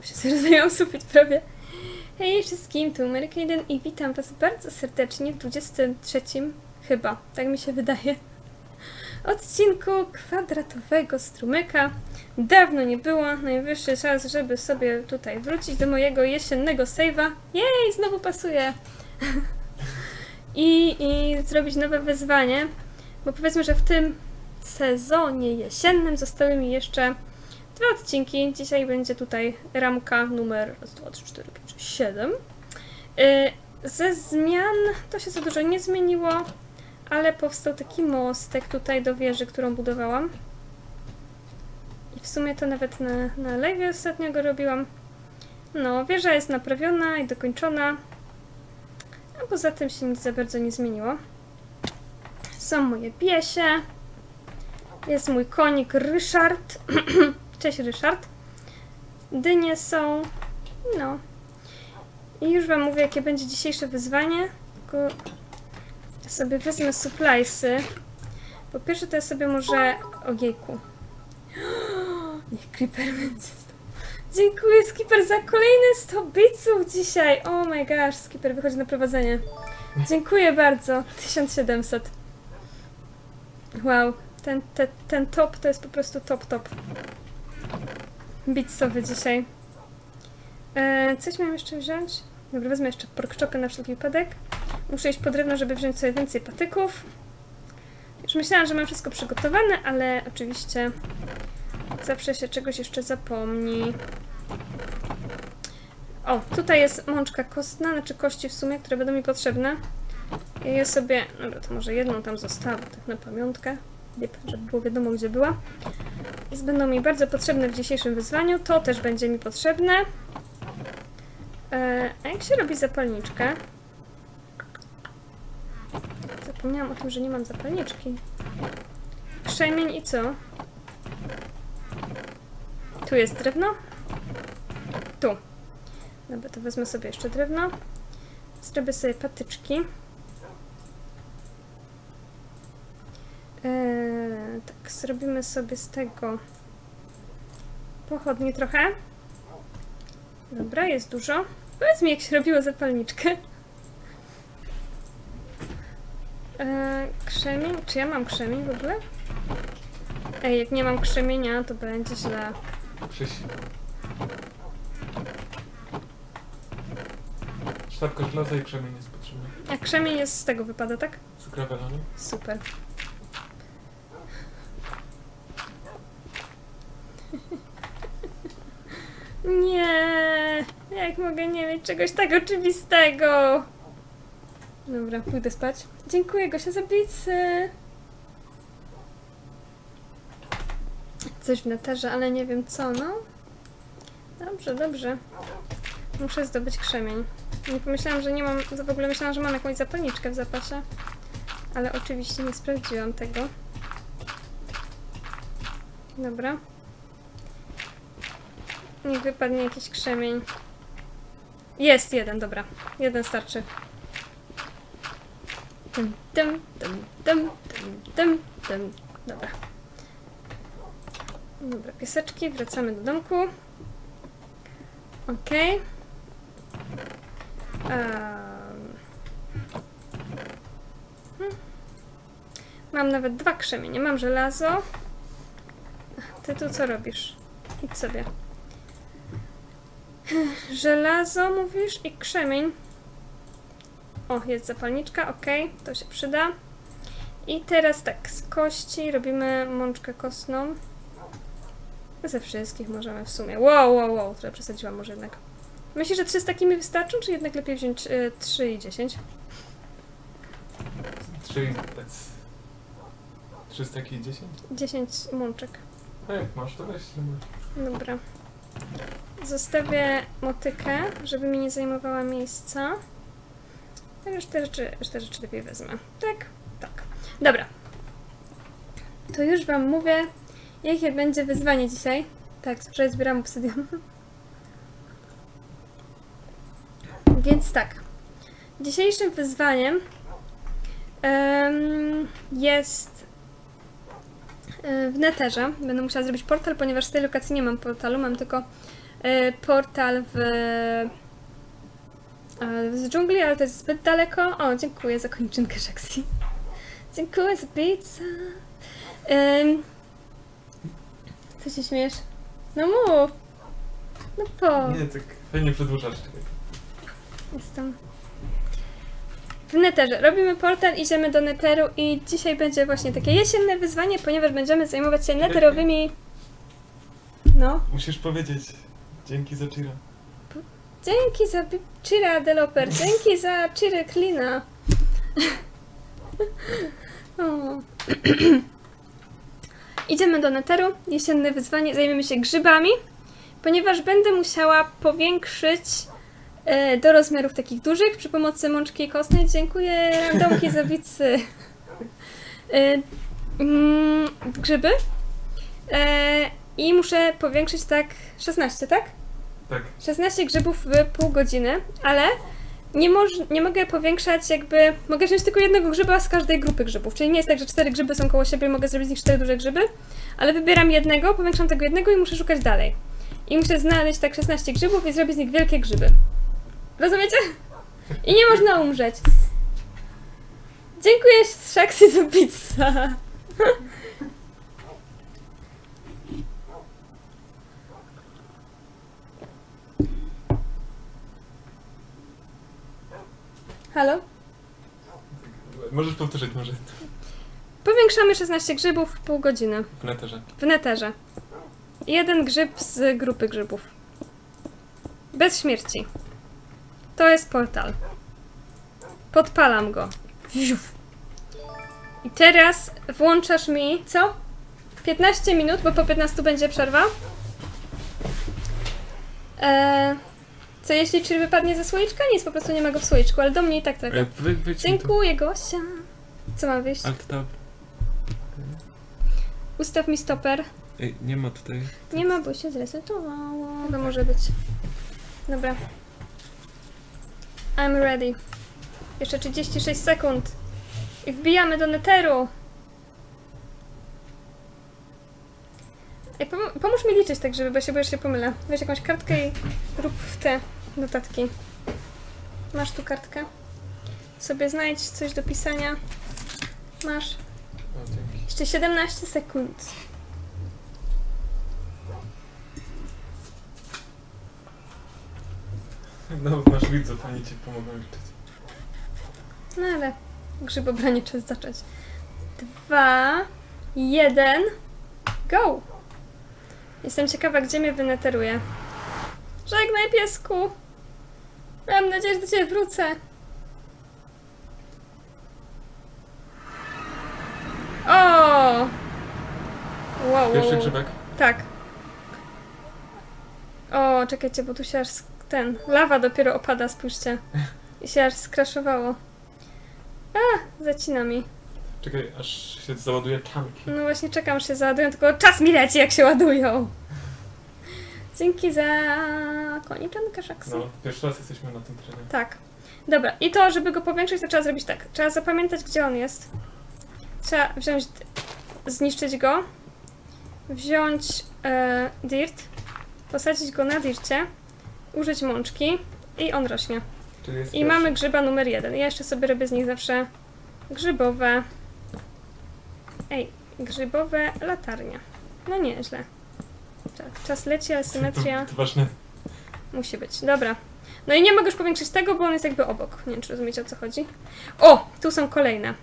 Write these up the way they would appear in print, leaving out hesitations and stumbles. Muszę zrozumiałam sobie prawie. Hej wszystkim, tu MaryKateAnPLAY i witam was bardzo serdecznie w 23 chyba, tak mi się wydaje, odcinku kwadratowego strumyka. Dawno nie było, najwyższy czas, żeby sobie tutaj wrócić do mojego jesiennego save'a. Jej, znowu pasuje! I zrobić nowe wyzwanie, bo powiedzmy, że w tym sezonie jesiennym zostały mi jeszcze dwa odcinki. Dzisiaj będzie tutaj ramka numer 2, 3, 4, 5, 6, 7. Ze zmian to się za dużo nie zmieniło, ale powstał taki mostek tutaj do wieży, którą budowałam. I w sumie to nawet na live ostatnio go robiłam. No, wieża jest naprawiona i dokończona. A poza tym się nic za bardzo nie zmieniło. Są moje piesie. Jest mój konik Ryszard. Cześć Ryszard. Dynie są. No. I już wam mówię, jakie będzie dzisiejsze wyzwanie. Tylko sobie wezmę suppliesy. Po pierwsze to ja sobie może... Ojejku. Niech Creeper będzie stał. Dziękuję Skipper za kolejne 100 biców dzisiaj. Oh my gosh, Skipper wychodzi na prowadzenie. Dziękuję bardzo. 1700. Wow. Ten top to jest po prostu top. Bitsowy dzisiaj. Coś miałam jeszcze wziąć? Dobra, wezmę jeszcze porkczopy na wszelki wypadek. Muszę iść po drewno, żeby wziąć sobie więcej patyków. Już myślałam, że mam wszystko przygotowane, ale oczywiście zawsze się czegoś jeszcze zapomni. O, tutaj jest mączka kostna, znaczy kości w sumie, które będą mi potrzebne. Ja je sobie... Dobra, to może jedną tam zostawię, tak na pamiątkę. Żeby było wiadomo, gdzie była. Więc będą mi bardzo potrzebne w dzisiejszym wyzwaniu. To też będzie mi potrzebne. A jak się robi zapalniczkę? Zapomniałam o tym, że nie mam zapalniczki. Krzemień i co? Tu jest drewno? Tu. Dobra, to wezmę sobie jeszcze drewno. Zrobię sobie patyczki. Tak, zrobimy sobie z tego pochodni trochę. Dobra, jest dużo. Powiedz mi, jak się robiło zapalniczkę. Krzemień? Czy ja mam krzemień w ogóle? Ej, jak nie mam krzemienia, to będzie źle. Sztabka żelaza i krzemień jest potrzebny. A krzemień jest z tego wypada, tak? Z gravela, nie? Super. Nie, jak mogę nie mieć czegoś tak oczywistego? Dobra, pójdę spać. Dziękuję, Gosia, za bicy. Coś w neterze, ale nie wiem co, no. Dobrze, dobrze. Muszę zdobyć krzemień. Nie pomyślałam, że nie mam, w ogóle myślałam, że mam jakąś zapalniczkę w zapasie. Ale oczywiście nie sprawdziłam tego. Dobra. Niech wypadnie jakiś krzemień. Jest jeden, dobra. Jeden starczy. Dobra. Dobra, pieseczki, wracamy do domku. Okej. Mam nawet dwa krzemienie. Mam żelazo. Ty tu co robisz? Idź sobie. Żelazo, mówisz, i krzemień. O, jest zapalniczka, ok, to się przyda. I teraz tak, z kości robimy mączkę kostną. Ze wszystkich możemy w sumie. Wow, trochę przesadziłam może jednak. Myślisz, że 3 z takimi wystarczą, czy jednak lepiej wziąć 3 i 10? 3 z takich i 10? 10 mączek. A jak masz, to weź. Dobra. Zostawię motykę, żeby mi nie zajmowała miejsca. Już te rzeczy lepiej wezmę. Tak. Dobra. To już wam mówię, jakie będzie wyzwanie dzisiaj. Tak, wczoraj zbieram obsydian. Więc tak. Dzisiejszym wyzwaniem jest w neterze. Będę musiała zrobić portal, ponieważ z tej lokacji nie mam portalu, mam tylko portal z dżungli, ale to jest zbyt daleko. O, dziękuję za kończynkę, Shaxi. Dziękuję za pizza. Co się śmiesz? No mów. No po. Nie, tak fajnie przedłużasz. Jestem. W Netherze robimy portal, idziemy do Netheru i dzisiaj będzie właśnie takie jesienne wyzwanie, ponieważ będziemy zajmować się netherowymi... No? Musisz powiedzieć. Dzięki za cheera. Dzięki za cheera, developer. Dzięki za cheery Klina. Idziemy do Netheru, jesienne wyzwanie, zajmiemy się grzybami, ponieważ będę musiała powiększyć do rozmiarów takich dużych przy pomocy mączki kostnej. Dziękuję, randomki zabicy. Grzyby. I muszę powiększyć tak 16, tak? Tak. 16 grzybów w pół godziny, ale nie mogę powiększać jakby... Mogę wziąć tylko jednego grzyba z każdej grupy grzybów, czyli nie jest tak, że 4 grzyby są koło siebie i mogę zrobić z nich 4 duże grzyby, ale wybieram jednego, powiększam tego jednego i muszę szukać dalej. I muszę znaleźć tak 16 grzybów i zrobić z nich wielkie grzyby. Rozumiecie? I nie można umrzeć. Dziękuję, Shaxi, za pizza. Halo? Możesz powtórzyć, może. Powiększamy 16 grzybów w pół godziny. W Netherze. W Netherze. Jeden grzyb z grupy grzybów. Bez śmierci. To jest portal. Podpalam go. I teraz włączasz mi, co? 15 minut, bo po 15 będzie przerwa. Co jeśli czy wypadnie ze słoiczka? Nic, po prostu nie ma go w słoiczku, ale do mnie i tak trafia. Dziękuję, Gosia. Co mam wyjść? Ustaw mi stoper. Ej, nie ma tutaj... Nie ma, bo się zresetowało. Chyba może być. Dobra. I'm ready. Jeszcze 36 sekund. I wbijamy do Netheru. Ej, pomóż mi liczyć tak, żeby, bo się pomylę. Weź jakąś kartkę i rób w te notatki. Masz tu kartkę? Sobie znajdź coś do pisania. Masz. Jeszcze 17 sekund. No, masz widzów, oni ci pomogą liczyć. No ale grzybobranie czas zacząć. 2, 1, go! Jestem ciekawa, gdzie mnie wyneteruje. Żegnaj, piesku! Mam nadzieję, że do ciebie wrócę. O! Wow. Pierwszy grzybek? Tak. O, czekajcie, bo tu się aż... Ten, lawa dopiero opada, spójrzcie. I się aż skraszowało. A, zacina mi. Czekaj, aż się załaduje czanki. No właśnie, czekam, aż się załadują, tylko czas mi leci, jak się ładują. Dzięki za koniczankę, Shaxi. No, pierwszy raz jesteśmy na tym terenie. Tak. Dobra, i to, żeby go powiększyć, to trzeba zrobić tak. Trzeba zapamiętać, gdzie on jest. Trzeba wziąć... zniszczyć go. Wziąć dirt. Posadzić go na dircie. Użyć mączki i on rośnie. Czyli jest I mamy grzyba numer 1. Ja jeszcze sobie robię z nich zawsze grzybowe... Ej, grzybowe latarnia. No nieźle. Tak, czas leci, ale symetria... To ważne. Musi być, dobra. No i nie mogę już powiększyć tego, bo on jest jakby obok. Nie wiem, czy rozumiecie, o co chodzi. O! Tu są kolejne.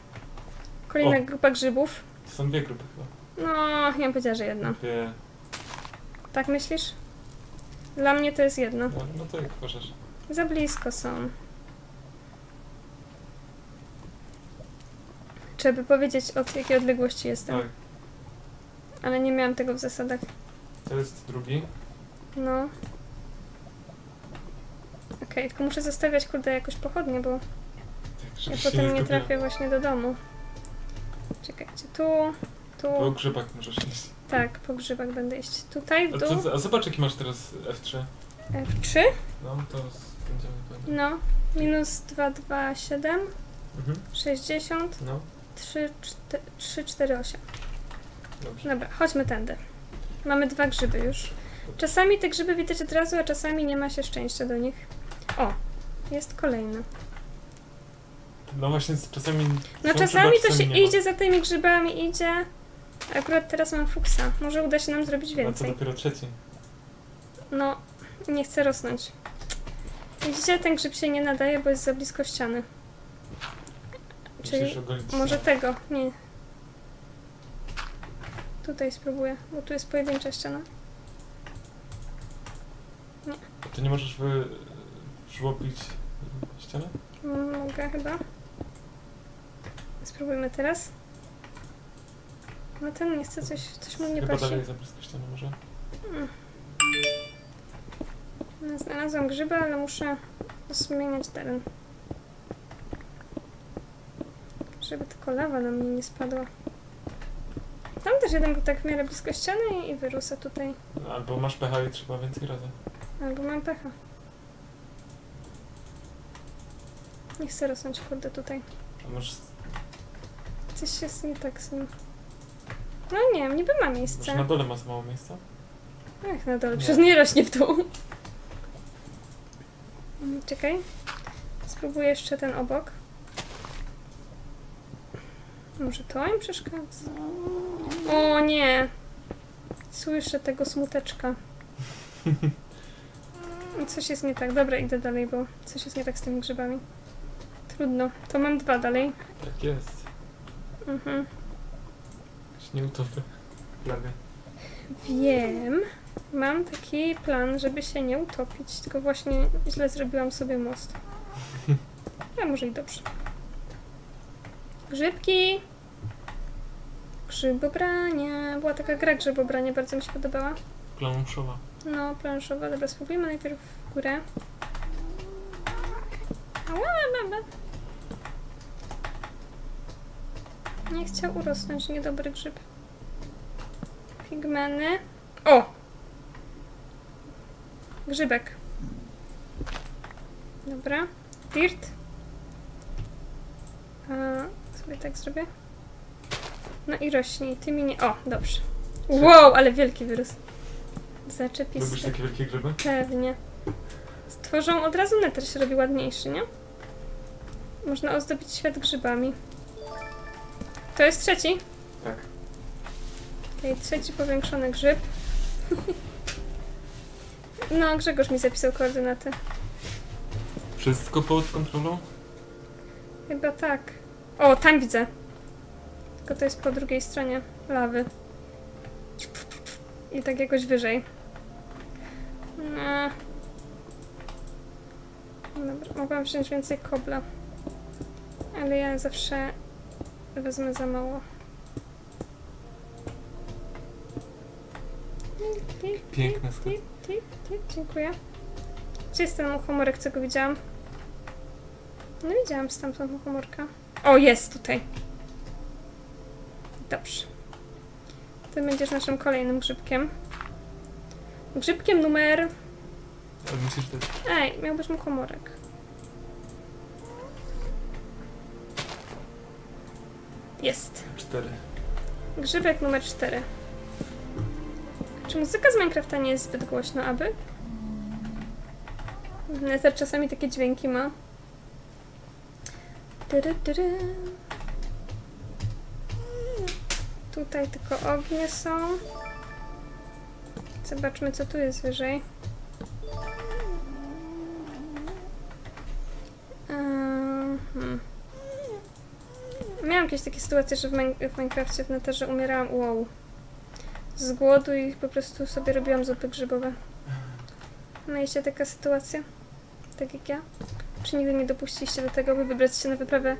Kolejna grupa grzybów. Są dwie grupy chyba. No, ja bym powiedziała, że jedna. Dwie. Tak myślisz? Dla mnie to jest jedno. No, no to jak uważasz? Za blisko są. Trzeba by powiedzieć, od jakiej odległości jestem. Tak. Ale nie miałam tego w zasadach. To jest drugi. No. Okej, tylko muszę zostawiać, kurde, jakoś pochodnie, bo... Tak, ja potem nie trafię właśnie do domu. Czekajcie, tu... Po grzybach możesz iść. Tak, po grzybach będę iść. Tutaj, w dół. A zobacz, jaki masz teraz F3. F3? No, to będziemy... No, minus 2, 2, 7, 60, no. 3, 4, 8. Dobrze. Dobra, chodźmy tędy. Mamy dwa grzyby już. Czasami te grzyby widać od razu, a czasami nie ma się szczęścia do nich. O, jest kolejny. No właśnie, czasami... No czasami to się idzie za tymi grzybami, idzie. Akurat teraz mam fuksa. Może uda się nam zrobić więcej. A to dopiero trzeci. No, nie chcę rosnąć. Widzicie, ten grzyb się nie nadaje, bo jest za blisko ściany. Czyli może tego, nie. Tutaj spróbuję, bo tu jest pojedyncza ściana. Nie. Ty nie możesz przyłopić ścianę? Mogę chyba. Spróbujmy teraz. No ten nie chce, coś mu nie pasi. Chyba dalej za blisko ściany może? No, znalazłam grzyba, ale muszę zmieniać teren. Żeby tylko lawa na mnie nie spadła. Tam też jeden był tak w miarę blisko ściany i wyrósł tutaj. Albo masz pecha i trzeba więcej razy. Albo mam pecha. Nie chcę rosnąć, kurde, tutaj. A może... Coś jest nie tak z nim. No nie wiem, niby ma miejsce. Może na dole ma mało miejsca? Ach, na dole, przecież nie rośnie w dół. Czekaj. Spróbuję jeszcze ten obok. Może to im przeszkadza? O nie! Słyszę tego smuteczka. Coś jest nie tak. Dobra, idę dalej, bo coś jest nie tak z tymi grzybami. Trudno. To mam dwa dalej. Tak jest. Mhm. Nie utopię. Wiem. Mam taki plan, żeby się nie utopić, tylko właśnie źle zrobiłam sobie most. A może i dobrze. Grzybki! Grzybobranie. Była taka gra grzybobranie, bardzo mi się podobała. Planszowa. No, planszowa. Dobra, spróbujmy najpierw w górę. Nie chciał urosnąć, niedobry grzyb. Pigmeny. O! Grzybek. Dobra. Dirt. Sobie tak zrobię. No i rośnie. Ty mi nie... O, dobrze. Wow, ale wielki wyrósł. Zaczepisty. Lubisz takie wielkie grzyby? Pewnie. Stworzą od razu neter, się robi ładniejszy, nie? Można ozdobić świat grzybami. To jest trzeci? Tak. Okej, trzeci powiększony grzyb. No, Grzegorz mi zapisał koordynaty. Wszystko pod kontrolą? Chyba tak. O, tam widzę. Tylko to jest po drugiej stronie lawy. I tak jakoś wyżej. No. Dobra, mogłam wziąć więcej kobla. Ale ja zawsze... Wezmę za mało. Piękne sklep. Dziękuję. Gdzie jest ten muchomorek, co go widziałam? No widziałam stamtąd muchomorka. O, jest tutaj. Dobrze. Ty będziesz naszym kolejnym grzybkiem. Grzybkiem numer... Ej, miał być muchomorek. Jest. 4. Grzybek numer 4. Czy muzyka z Minecrafta nie jest zbyt głośna, aby? Nether czasami takie dźwięki ma. Tutaj tylko ognie są. Zobaczmy, co tu jest wyżej. Miałam jakieś takie sytuacje, że w Minecrafcie w Netherze umierałam, wow, z głodu i po prostu sobie robiłam zupy grzybowe. Mieliście taka sytuacja? Tak jak ja? Czy nigdy nie dopuściliście do tego, by wybrać się na wyprawę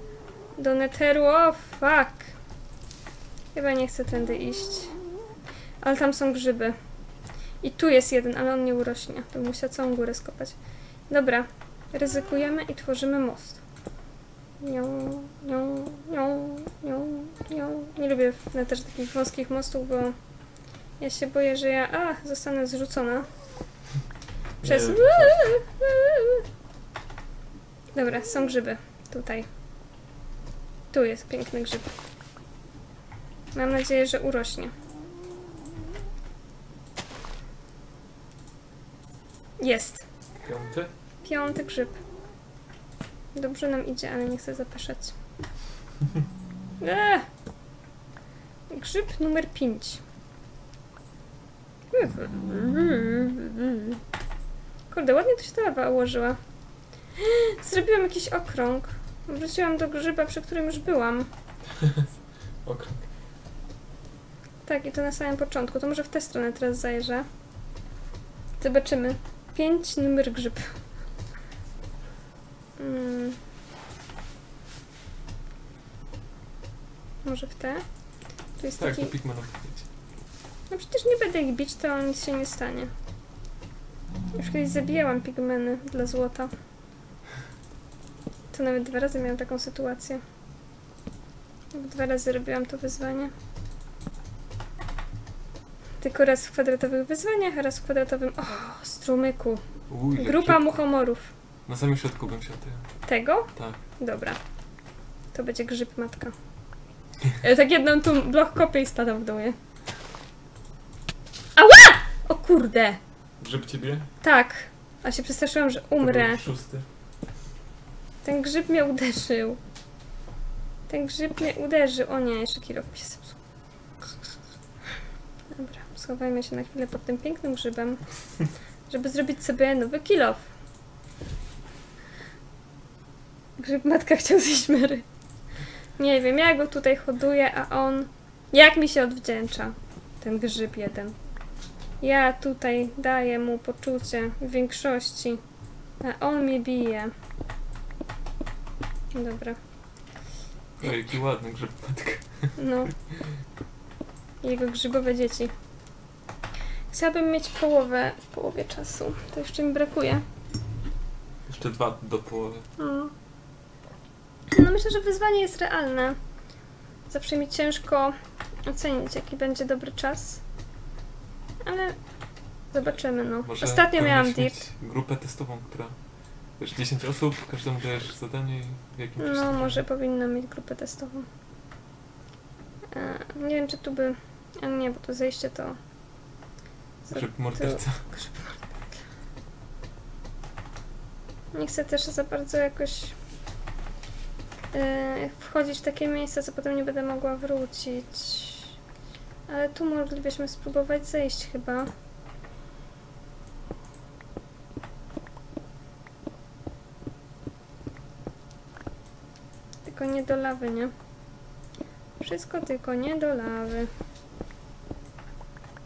do Netheru? O, fuck! Chyba nie chcę tędy iść. Ale tam są grzyby. I tu jest jeden, ale on nie urośnie. To bym musiała całą górę skopać. Dobra, ryzykujemy i tworzymy most. Nie lubię też takich wąskich mostów, bo ja się boję, że ja zostanę zrzucona przez... Dobra, są grzyby tutaj. Tu jest piękny grzyb. Mam nadzieję, że urośnie. Jest. Piąty? Piąty grzyb. Dobrze nam idzie, ale nie chcę zapeszać. Grzyb numer 5. Kurde, ładnie to się ta lawa ułożyła. Zrobiłam jakiś okrąg. Wróciłam do grzyba, przy którym już byłam. Okrąg. Tak, i to na samym początku. To może w tę stronę teraz zajrzę. Zobaczymy. 5 numer grzyb. Może w tę? Tu jest tak, taki... to pikmana. No przecież nie będę ich bić, to nic się nie stanie. Już kiedyś zabijałam pigmeny dla złota. To nawet 2 razy miałam taką sytuację. 2 razy robiłam to wyzwanie. Tylko raz w kwadratowych wyzwaniach, a raz w kwadratowym... O, strumyku. Uj, grupa muchomorów. Na samym środku bym się odjechał. Tego? Tak. Dobra. To będzie grzyb matka. Tak jedną tu blok kopię i spadam w dół. Ała! O kurde! Grzyb ciebie? Tak. A się przestraszyłam, że umrę. 6. Ten grzyb mnie uderzył. Ten grzyb mnie uderzył. O nie, jeszcze kilo mi się zepsuł. Dobra, schowajmy się na chwilę pod tym pięknym grzybem, żeby zrobić sobie nowy kilof. Grzyb matka chciał zjeść Mary. Nie wiem, ja go tutaj hoduję, a on... Jak mi się odwdzięcza, ten grzyb jeden. Ja tutaj daję mu poczucie w większości, a on mnie bije. Dobra. O, jaki ładny grzyb matka. No. Jego grzybowe dzieci. Chciałabym mieć połowę w połowie czasu. To jeszcze mi brakuje. Jeszcze 2 do połowy. No myślę, że wyzwanie jest realne. Zawsze mi ciężko ocenić, jaki będzie dobry czas. Ale zobaczymy, no. Może ostatnio miałam dirt. Grupę testową, która... Wiesz, 10 osób, każdemu dajesz zadanie i jakimś... No, może powinna mieć grupę testową. Nie wiem, czy tu by... A nie, bo to zejście to... Grzyb morderca. Nie chcę też za bardzo jakoś... wchodzić w takie miejsca, co potem nie będę mogła wrócić. Ale tu moglibyśmy spróbować zejść chyba. Tylko nie do lawy, nie? Wszystko tylko nie do lawy.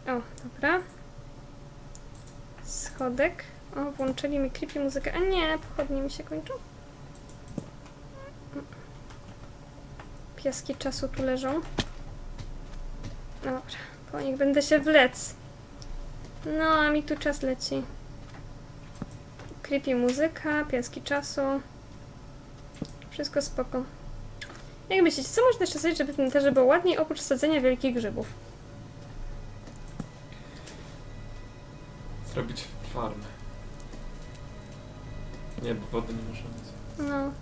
O, dobra. Schodek. O, włączyli mi creepy muzykę. A nie, pochodnie mi się kończą. Piaski czasu tu leżą. Dobra, po nich będę się wlec. No, a mi tu czas leci. Creepy muzyka, piaski czasu. Wszystko spoko. Jak myślicie, co można jeszcze zrobić, żeby ten terze było ładniej, oprócz sadzenia wielkich grzybów? Zrobić farmę. Nie, bo wody nie muszę mieć. No.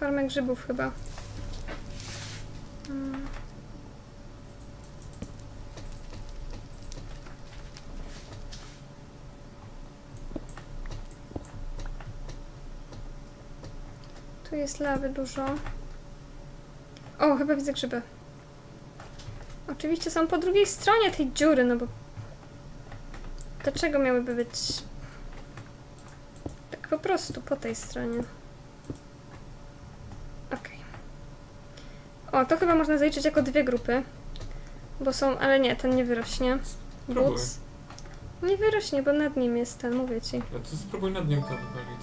Farmę grzybów chyba. Tu jest lawy dużo. O, chyba widzę grzyby. Oczywiście są po drugiej stronie tej dziury, no bo... Dlaczego miałyby być... Tak po prostu, po tej stronie. Okej. Okay. O, to chyba można zaliczyć jako 2 grupy. Bo są... Ale nie, ten nie wyrośnie. Buc. Nie wyrośnie, bo nad nim jest ten, mówię ci. A to spróbuj nad nim to wywalić.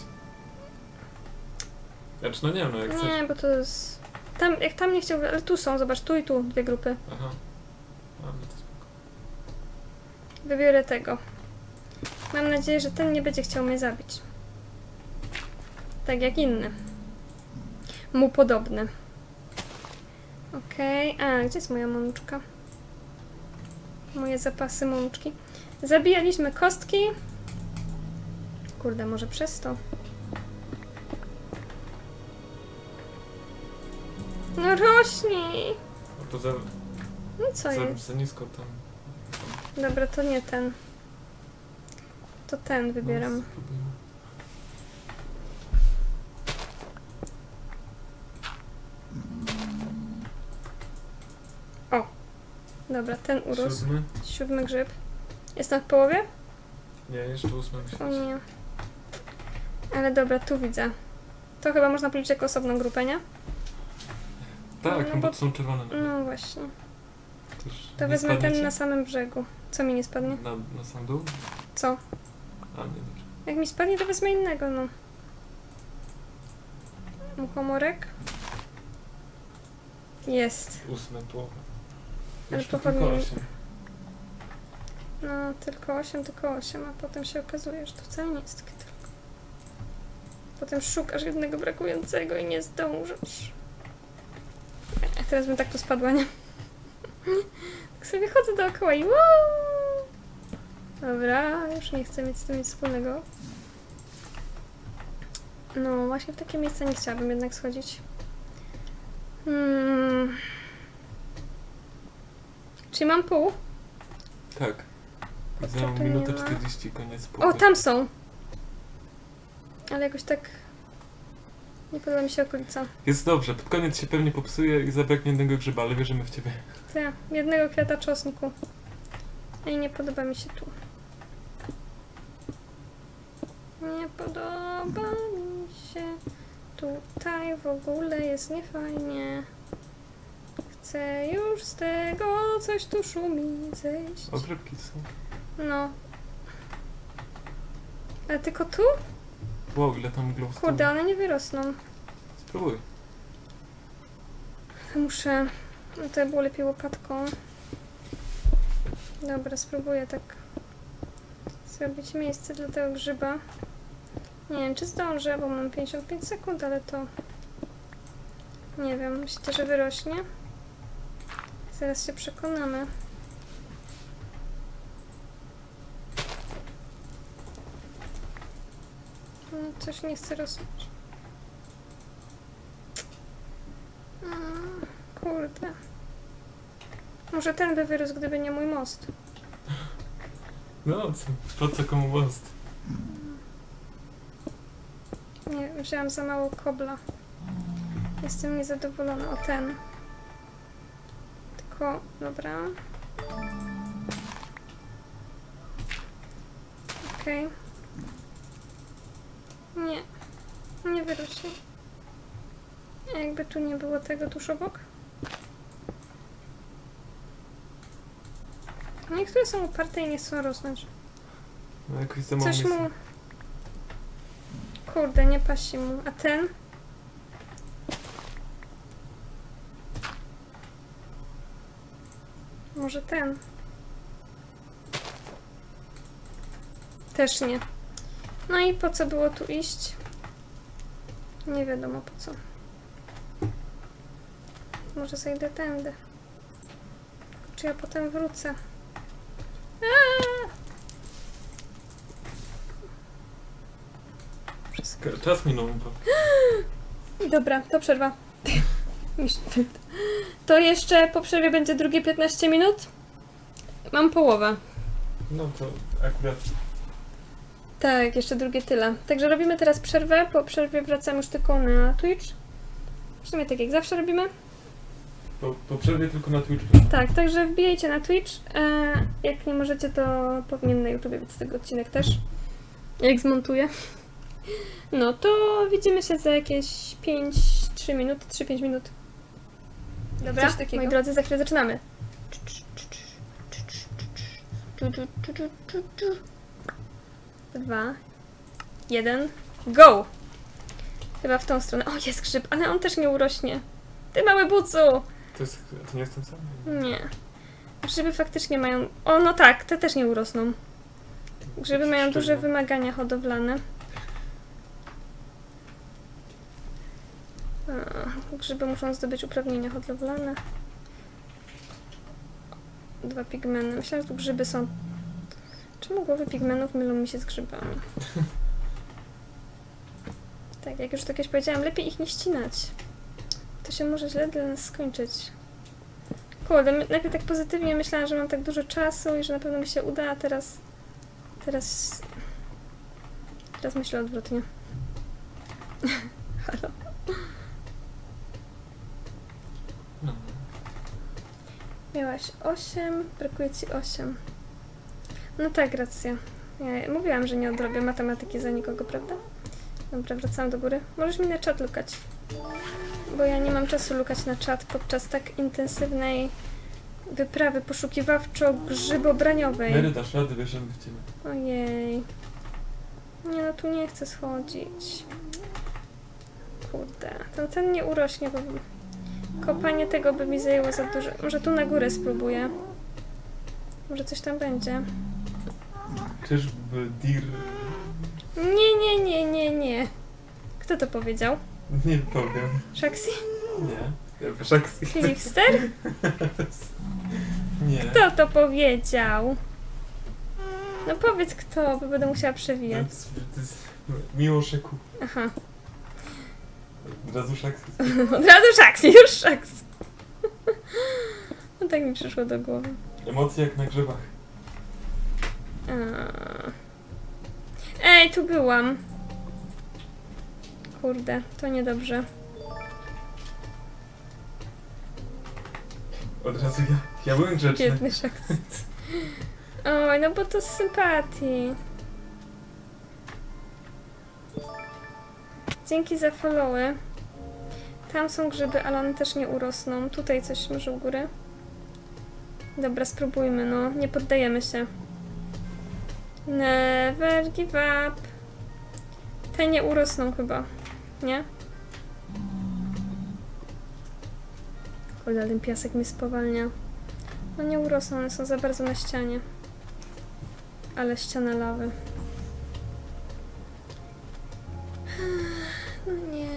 Znaczy, no nie wiem, no jak chcesz. Nie, bo to jest... Tam, jak tam nie chciał, ale tu są, zobacz, tu i tu 2 grupy. Aha. Mamy to spoko. Wybiorę tego. Mam nadzieję, że ten nie będzie chciał mnie zabić. Tak jak inny. Mu podobny. Okej, a gdzie jest moja mączka? Moje zapasy mączki. Zabijaliśmy kostki. Kurde, może przez to? No rośnij! No to za... No co za, jest? Za nisko tam. Dobra, to nie ten. to ten wybieram. No, o, dobra, ten urósł. Siódmy grzyb. Jestem w połowie? Nie, jeszcze ósmy. O nie. Ale dobra, tu widzę. To chyba można policzyć jako osobną grupę, nie? Tak, no bo to są czerwone. No właśnie. To wezmę ten na samym brzegu. Co mi nie spadnie? Na sam dół? Co? A, nie, dobrze. Jak mi spadnie, to wezmę innego, no. Muchomorek. Jest. Ósme połowa. Ale pochodnie... No, tylko 8, a potem się okazuje, że to wcale nie jest takie tylko. Potem szukasz jednego brakującego i nie zdążysz. A teraz bym tak tu spadła, nie? Tak sobie chodzę dookoła i wow! Dobra, już nie chcę mieć z tym nic wspólnego. No, właśnie w takie miejsca nie chciałabym jednak schodzić. Czyli mam pół? Tak. Za minutę 40, koniec pół. O, tam są! Ale jakoś tak... Nie podoba mi się okolica. Jest dobrze, pod koniec się pewnie popsuje i zabraknie jednego grzyba, ale wierzymy w ciebie. Tak, jednego kwiata czosnku. Ej, nie podoba mi się tu. Nie podoba mi się. Tutaj w ogóle jest niefajnie. Chcę już z tego coś tu szumi zejść. O, grzybki są. No. Ale tylko tu? Wow, ile tam glowstone. Kurde, one nie wyrosną. Spróbuj. Muszę... No to było lepiej łopatką. Dobra, spróbuję tak... zrobić miejsce dla tego grzyba. Nie wiem, czy zdążę, bo mam 55 sekund, ale to... Nie wiem, myślę, że wyrośnie. Zaraz się przekonamy. No, coś nie chcę rosnąć. Kurde. Może ten by wyrósł, gdyby nie mój most. No, po co komu most? Nie, wzięłam za mało kobla. Jestem niezadowolona o ten. Tylko, dobra. Okej. Okay. Nie, nie wyrośnie. Jakby tu nie było tego tuż obok. Niektóre są uparte i nie chcą rosnąć. No jakoś za mało. Coś mu... Kurde, nie pasi mu. A ten? Może ten? Też nie. No i po co było tu iść? Nie wiadomo po co. Może zejdę tędy. Czy ja potem wrócę? Wszystko. Czas minął. Dobra, to przerwa. To jeszcze po przerwie będzie drugie 15 minut? Mam połowę. No to akurat... Tak, jeszcze drugie tyle. Także robimy teraz przerwę, po przerwie wracam już tylko na Twitch. W sumie tak jak zawsze robimy. Po przerwie tylko na Twitch. Tak, także wbijajcie na Twitch. Jak nie możecie, to powinien na YouTubie być tego odcinek też. Jak zmontuję. No to widzimy się za jakieś 3 minuty, 3-5 minut. Dobra, coś takiego. Moi drodzy, za chwilę zaczynamy. Dwa, jeden, go! Chyba w tą stronę. O, jest grzyb, ale on też nie urośnie. Ty mały bucu! To nie jest ten sam? Nie. Grzyby faktycznie mają... O, no tak, te też nie urosną. Grzyby mają duże wymagania hodowlane. Grzyby muszą zdobyć uprawnienia hodowlane. Dwa pigmeny. Myślę, że tu grzyby są... Czemu głowy pigmenów mylą mi się z grzybami? Tak, jak już to kiedyś powiedziałam, lepiej ich nie ścinać. To się może źle dla nas skończyć. Kurde, najpierw tak pozytywnie myślałam, że mam tak dużo czasu i że na pewno mi się uda, a teraz... Teraz myślę odwrotnie. Halo. Miałaś 8, brakuje ci 8. No tak, racja. Ja mówiłam, że nie odrobię matematyki za nikogo, prawda? Dobra, wracam do góry. Możesz mi na czat lukać. Bo ja nie mam czasu lukać na czat podczas tak intensywnej wyprawy poszukiwawczo-grzybobraniowej. Mary, dasz radę, bierzemy w ciebie. Ojej. Nie no, tu nie chcę schodzić. Kurde. Ten cen nie urośnie, bo kopanie tego by mi zajęło za dużo. Może tu na górę spróbuję. Może coś tam będzie. Czyżby dir... Nie. Kto to powiedział? Nie powiem. Shaxi? Nie. Shaxi. Filipster? Nie. Kto to powiedział? No powiedz kto, bo będę musiała przewijać. Miłoszyku. Aha. Od razu Shaxi. Od razu Shaxi, już Shaxi. No tak mi przyszło do głowy. Emocje jak na grzybach. Ej, tu byłam. Kurde, to niedobrze. Od razu ja byłem grzeczny. Biedny Shaxi. Oj, no bo to z sympatii. Dzięki za followy. Tam są grzyby, ale one też nie urosną. Tutaj coś może u góry. Dobra, spróbujmy, no. Nie poddajemy się. Never give up. Te nie urosną chyba. Nie? Kurde, ten piasek mi spowalnia. No nie urosną, one są za bardzo na ścianie. Ale ściana lawy. No nie.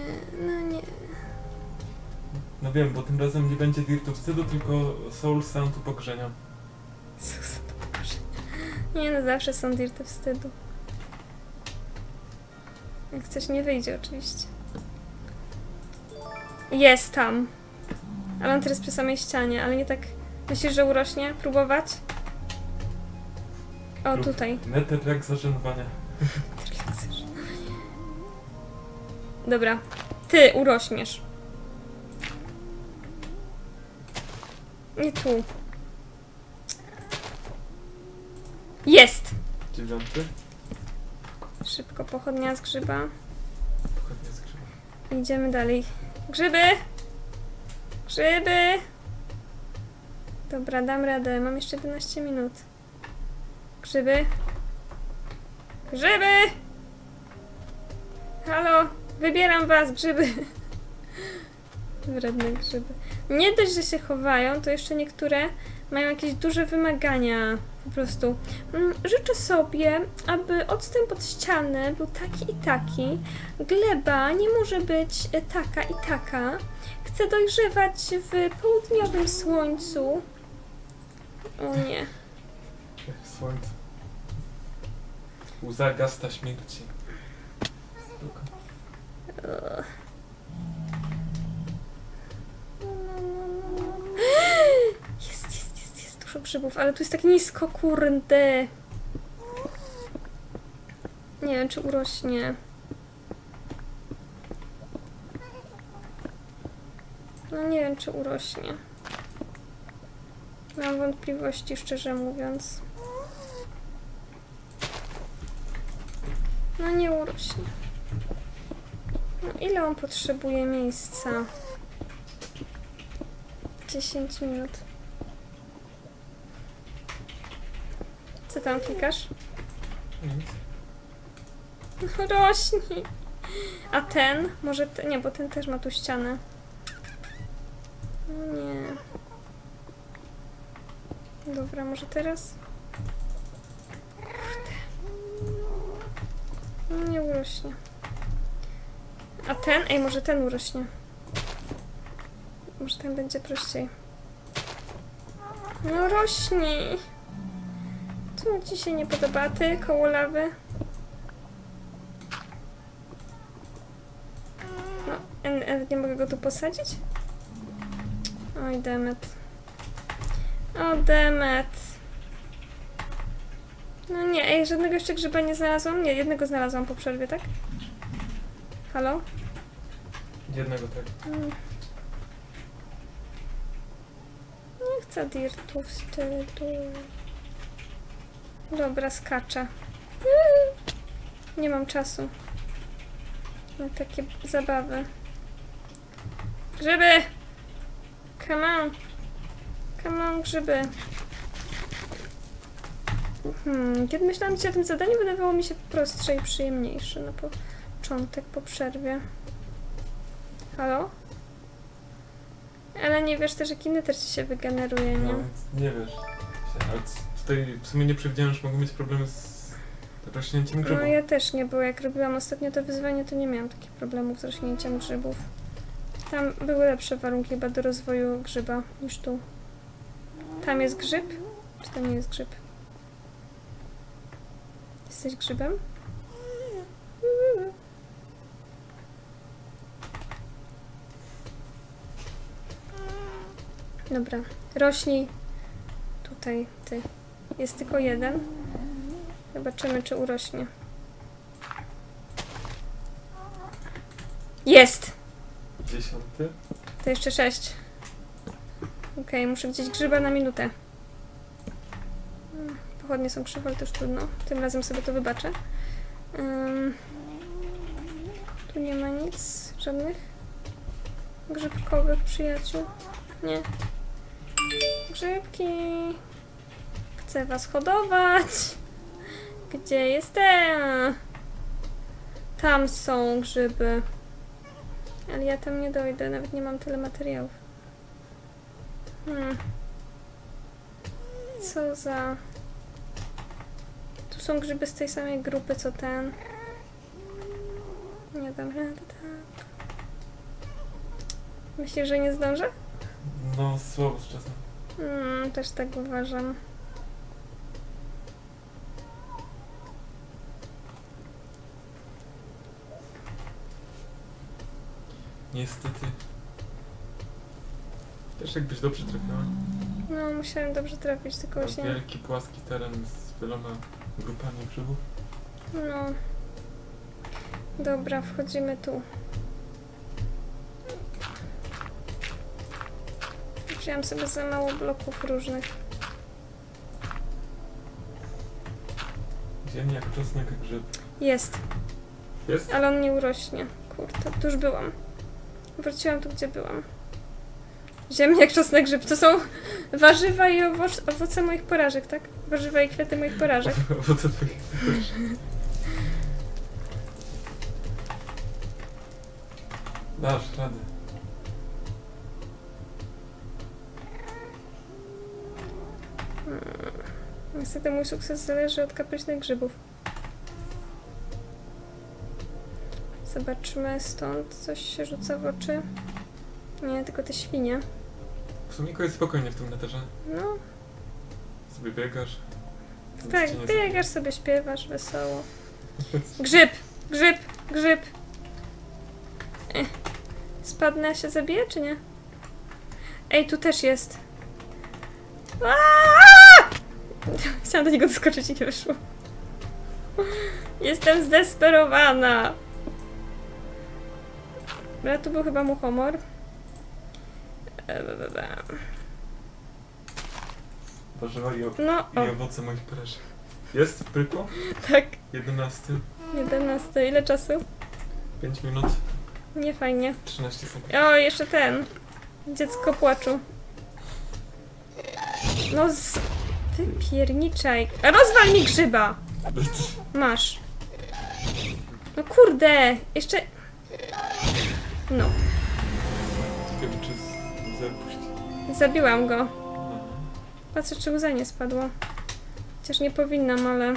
No wiem, bo tym razem nie będzie dirtu wstydu, tylko soul soundu pogrzenia. Soul soundu pogrzenia. Nie no, zawsze są dirty wstydu. Jak chcesz, nie wyjdzie oczywiście. Jest tam. Ale on teraz przy samej ścianie, ale nie tak... Myślisz, że urośnie? Próbować? O, lub tutaj. Neterlak zażenowania. Dobra. Ty urośniesz. Nie tu. Jest! 9. Szybko pochodnia z grzyba. Pochodnia z grzyba. Idziemy dalej. Grzyby! Grzyby! Dobra, dam radę. Mam jeszcze 11 minut. Grzyby. Grzyby! Halo! Wybieram was, grzyby! Wredne grzyby. Nie dość, że się chowają, to jeszcze niektóre mają jakieś duże wymagania. Po prostu. Życzę sobie, aby odstęp od ściany był taki i taki. Gleba nie może być taka i taka. Chcę dojrzewać w południowym słońcu. O nie. Słońce. Łza gasta śmierci. Jest dużo grzybów, ale tu jest tak nisko, kurde. Nie wiem, czy urośnie. No nie wiem, czy urośnie. Mam wątpliwości, szczerze mówiąc. No nie urośnie. No ile on potrzebuje miejsca? 10 minut. Co tam klikasz? No rośnie. A ten? Może ten? Nie, bo ten też ma tu ścianę. Nie. Dobra, może teraz? Kurde. Nie urośnie. A ten? Ej, może ten urośnie. Może ten będzie prościej. No rośnij! Co ci się nie podoba? Ty, koło lawy? No, nie mogę go tu posadzić? Oj, demet. O, demet. No nie, ej, żadnego jeszcze grzyba nie znalazłam. Nie, jednego znalazłam po przerwie, tak? Halo? Jednego, tak. Nie chcę dirtów z tyłu. Dobra, skaczę. Nie mam czasu na takie zabawy. Grzyby! Come on! Come on, grzyby! Kiedy myślałam dzisiaj o tym zadaniu, wydawało mi się prostsze i przyjemniejsze na początek, po przerwie. Halo? Ale nie wiesz też, jak inny też ci się wygeneruje, nie? No, nie wiesz. Ale tutaj w sumie nie przewidziałem, że mogą mieć problemy z rośnięciem grzybów. No ja też nie, bo jak robiłam ostatnio to wyzwanie, to nie miałam takich problemów z rośnięciem grzybów. Tam były lepsze warunki chyba do rozwoju grzyba niż tu. Tam jest grzyb? Czy tam nie jest grzyb? Jesteś grzybem? Dobra, rośnij tutaj, ty. Jest tylko jeden. Zobaczymy, czy urośnie. Jest! 10. To jeszcze 6. Okej, muszę gdzieś grzyba na minutę. Pochodnie są krzywe, ale to już trudno. Tym razem sobie to wybaczę. Tu nie ma nic, żadnych grzybkowych przyjaciół. Nie. Grzybki. Chcę was hodować. Gdzie jestem? Tam są grzyby. Ale ja tam nie dojdę, nawet nie mam tyle materiałów. Co za... Tu są grzyby z tej samej grupy, co ten. Nie dam rady, tak. Myślisz, że nie zdążę? No, słabo z czasem. Też tak uważam. Niestety. Też jakbyś dobrze trafiła. No, musiałem dobrze trafić, tylko właśnie... Wielki, płaski teren z wieloma grupami grzybów. No. Dobra, wchodzimy tu. Wziąłem sobie za mało bloków różnych. Ziemniak, czosnek, grzyb. Jest. Jest? Ale on nie urośnie. Kurde, tu już byłam. Wróciłam tu, gdzie byłam. Ziemniak, czosnek, grzyb. To są warzywa i owoce moich porażek, tak? Warzywa i kwiaty moich porażek. Owoce twoich porażek. Dasz radę. Niestety mój sukces zależy od kapryśnych grzybów. Zobaczmy, stąd coś się rzuca w oczy. Nie, tylko te świnie. W sumie jest spokojnie w tym neterze. No. Sobie biegasz. Tak, biegasz sobie, śpiewasz wesoło. Grzyb! Grzyb! Grzyb! Spadnę, się zabiję, czy nie? Ej, tu też jest. Chciałam do niego doskoczyć i nie wyszło. Jestem zdesperowana. Dobra, tu był chyba muchomor. Warzywa i owoce moich porażek. Jest pryko? Tak. 11. 11. Ile czasu? 5 minut. Nie fajnie. 13 sekund. O, jeszcze ten. Dziecko płaczu. No z... Wypierniczaj. Rozwal mi grzyba! Masz. No kurde! Jeszcze... No. Zabiłam go. Patrzę, czy łza nie spadło. Chociaż nie powinnam, ale...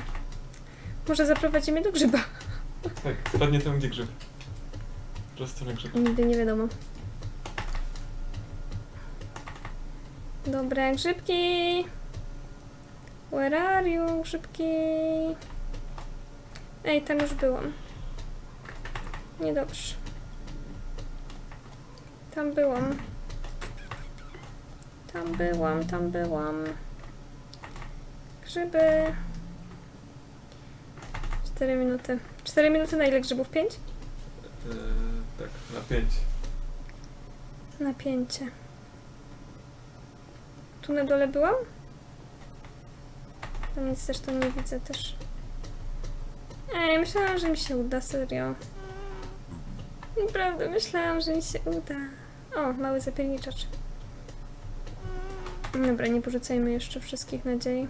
Może zaprowadzi mnie do grzyba. Tak, spadnie tam, gdzie grzyb. Prosto na grzyb. Nigdy nie wiadomo. Dobra, grzybki! Where are you, grzybki? Ej, tam już byłam. Niedobrze. Tam byłam. Tam byłam, tam byłam. Grzyby. 4 minuty. 4 minuty na ile grzybów? 5? Tak, na 5. Na 5. Tu na dole byłam? Tam nic zresztą nie widzę też. Ej, myślałam, że mi się uda, serio. Naprawdę, myślałam, że mi się uda. O, mały zapierniczacz. Dobra, nie porzucajmy jeszcze wszystkich nadziei.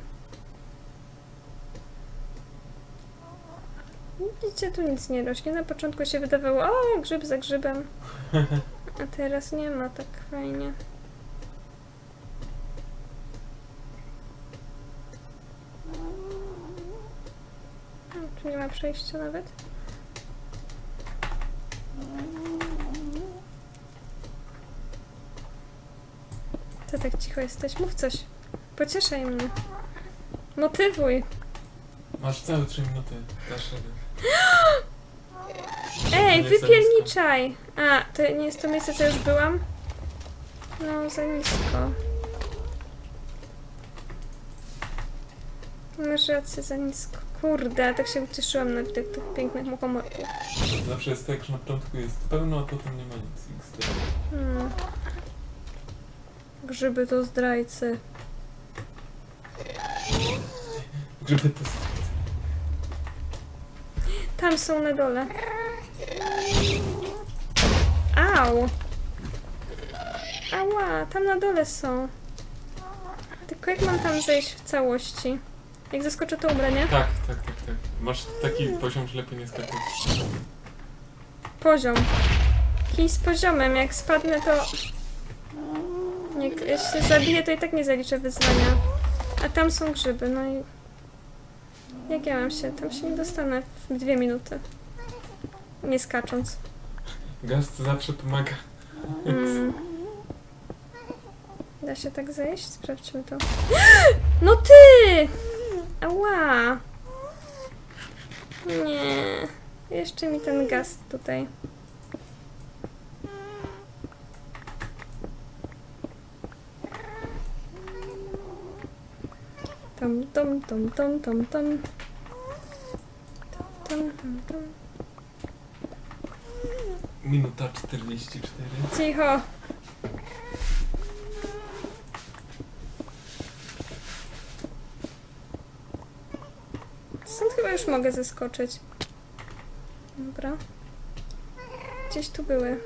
Widzicie, tu nic nie rośnie. Na początku się wydawało, o, grzyb za grzybem. A teraz nie ma tak fajnie. Tu nie ma przejścia nawet. Co tak cicho jesteś? Mów coś. Pocieszaj mnie. Motywuj. Masz całe 3 minuty. Dasz radę. Ej, wypierniczaj! A, to nie jest to miejsce, co już byłam? No, za nisko. Masz rację, za nisko. Kurde, tak się ucieszyłam na widok tych pięknych muchomorków. Zawsze jest tak, że na początku jest pełno, a potem nie ma nic. Grzyby to zdrajcy. Grzyby to zdrajcy. Tam są na dole. Au! Ała, tam na dole są. Tylko jak mam tam zejść w całości? Jak zaskoczę to ubranie? Tak, tak, tak, tak. Masz taki poziom, że lepiej nie skakuj. Poziom. Kij z poziomem, jak spadnę to... Jak się zabiję, to i tak nie zaliczę wyzwania. A tam są grzyby, no i... Jak ja mam się? Tam się nie dostanę w 2 minuty. Nie skacząc. Gaz to zawsze pomaga. Da się tak zejść? Sprawdźmy to. No ty! Ała! Nie. Jeszcze mi ten gaz tutaj. Tom, tom, tom, tom, tom, tom. Tom, tom, tom. Minuta 44. Cicho! Stąd chyba już mogę zeskoczyć. Dobra. Gdzieś tu były.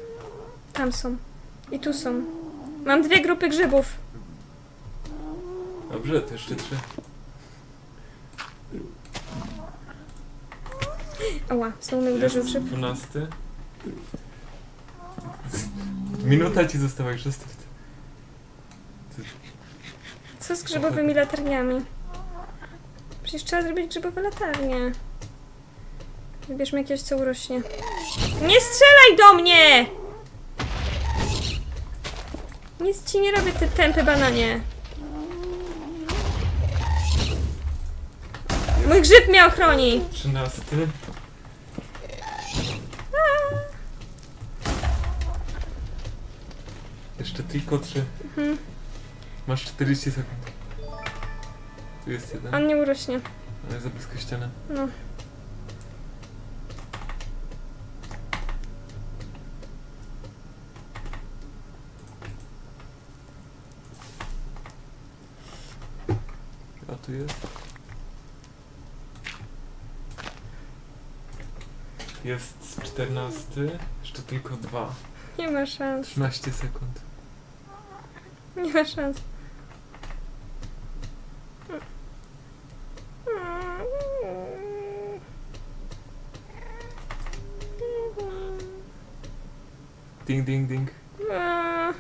Tam są. I tu są. Mam 2 grupy grzybów. Dobrze, to jeszcze 3. Ała, znowu mnie uderzył grzyb. 12. Minuta ci została już. Co z grzybowymi latarniami? Przecież trzeba zrobić grzybowe latarnie. Wybierzmy jakieś, co urośnie. Nie strzelaj do mnie! Nic ci nie robię, ty tępy bananie. Mój grzyb mnie ochroni! 13. Jeszcze tylko 3. Masz 40 sekund. Tu jest jeden. On nie urośnie. Ale za blisko ściany. No. A tu jest? Jest 14. Jeszcze tylko 2. Nie ma szans. 13 sekund. Nie ma szans. Ding, ding, ding. 2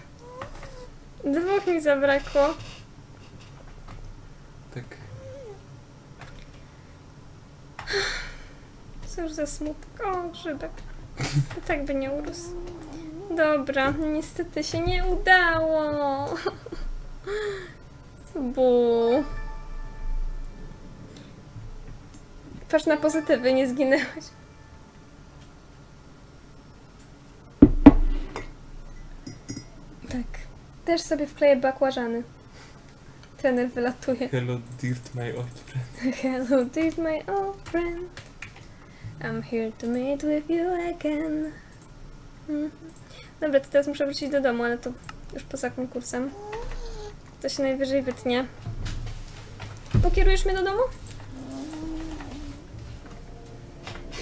mi zabrakło. Tak. Cóż za smutko. O, grzybek. Tak by nie urósł. Dobra, niestety się nie udało. Bu. Patrz na pozytywy, nie zginęłaś. Tak. Też sobie wkleję bakłażany. Trener wylatuje. Hello, dear my old friend. Hello, dear my old friend. I'm here to meet with you again. Dobra, to teraz muszę wrócić do domu, ale to już poza konkursem. To się najwyżej wytnie. Pokierujesz mnie do domu?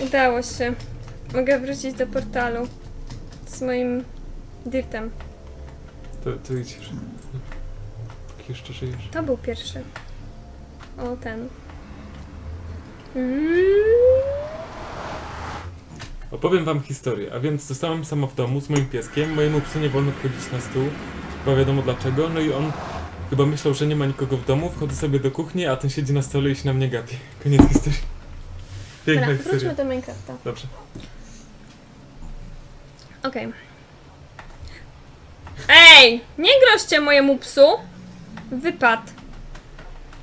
Udało się. Mogę wrócić do portalu z moim dirtem. To idź jeszcze. Jeszcze żyjesz. To był pierwszy. O, ten. Opowiem wam historię, a więc zostałam sama w domu z moim pieskiem, mojemu psu nie wolno wchodzić na stół, bo wiadomo dlaczego, no i on chyba myślał, że nie ma nikogo w domu, wchodzę sobie do kuchni, a ten siedzi na stole i się na mnie gapi. Koniec historii. Piękna historia. Wróćmy do Minecrafta. Dobrze. Okej. Ej! Nie groźcie mojemu psu! Wypad.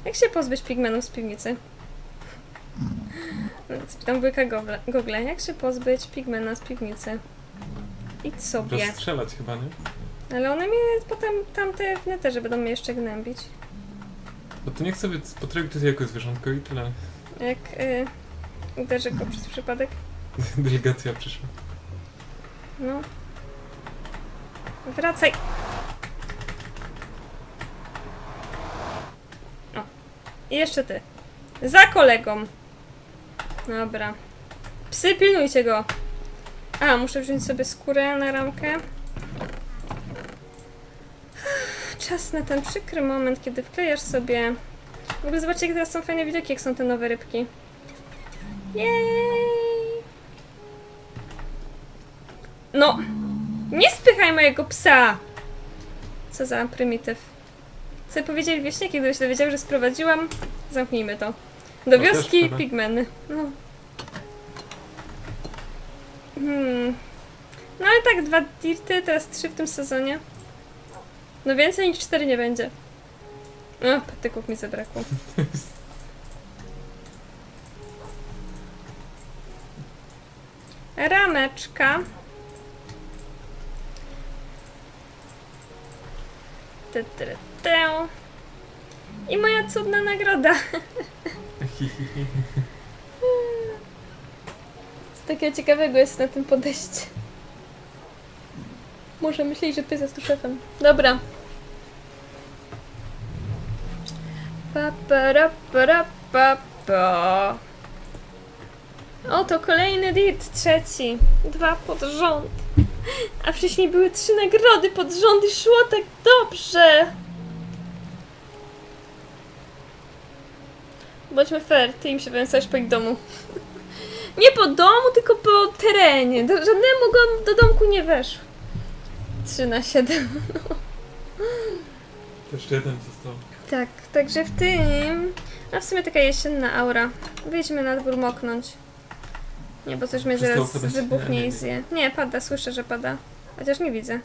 Jak się pozbyć pigmenów z piwnicy? Zapytam wujka Google, jak się pozbyć pigmena z piwnicy? Idź sobie. Rozstrzelać chyba, nie? Ale one mnie potem, tamte wnęterze będą mnie jeszcze gnębić. Bo to niech sobie potraktuj jako zwierzątko i tyle. Jak uderzy go przez przypadek? Delegacja przyszła. No. Wracaj! O. I jeszcze ty. Za kolegą! Dobra. Psy, pilnujcie go! A, muszę wziąć sobie skórę na ramkę. Czas na ten przykry moment, kiedy wklejasz sobie... W ogóle zobaczcie, jak teraz są fajne widoki, jak są te nowe rybki. Jej! No! Nie spychaj mojego psa! Co za prymityw. Co powiedzieli wieśniaki, gdyby się dowiedział, że sprowadziłam? Zamknijmy to. Do wioski pigmeny. No. No ale tak, 2 dirty, teraz 3 w tym sezonie. No więcej niż 4 nie będzie. O, patyków mi zabrakło. Rameczka. I moja cudna nagroda. Co takiego ciekawego jest na tym podejście. Może myśleć, że pies jest tu szefem. Dobra. Oto kolejny dirt, 3. 2 pod rząd. A wcześniej były 3 nagrody pod rząd i szło tak dobrze. Bądźmy fair, ty im się węsasz po ich domu. Nie po domu, tylko po terenie. Żadnemu go do domku nie weszł. 3/7. No. Jeszcze jeden został. Tak, także w tym... A w sumie taka jesienna aura. Wyjdźmy na dwór moknąć. Nie, bo coś mnie zaraz wybuchnie i zje. Nie, pada, słyszę, że pada. Chociaż nie widzę.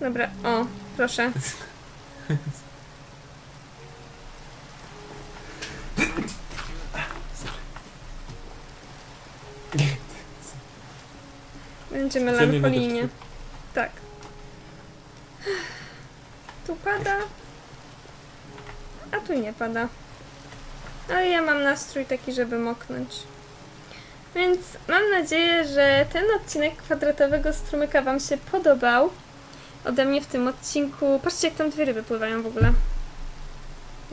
Dobra, o, proszę. Będzie melancholijnie. Tak. Tu pada. A tu nie pada. Ale ja mam nastrój taki, żeby moknąć. Więc mam nadzieję, że ten odcinek kwadratowego strumyka wam się podobał. Ode mnie w tym odcinku... Patrzcie, jak tam 2 ryby pływają w ogóle.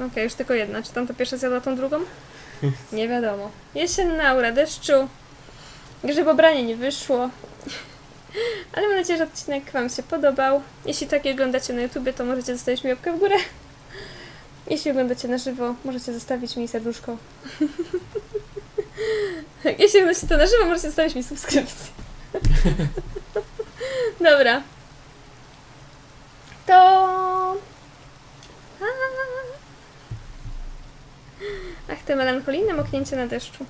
Okej, już tylko 1. Czy tam to pierwsza zjadła tą drugą? Nie wiadomo. Jesienna aura deszczu. Grzybobranie nie wyszło. Ale mam nadzieję, że odcinek wam się podobał. Jeśli tak oglądacie na YouTubie, to możecie zostawić mi łapkę w górę. Jeśli oglądacie na żywo, możecie zostawić mi serduszko. Jeśli oglądacie to na żywo, możecie zostawić mi subskrypcję. Dobra. To... Ach, te melancholijne moknięcie na deszczu.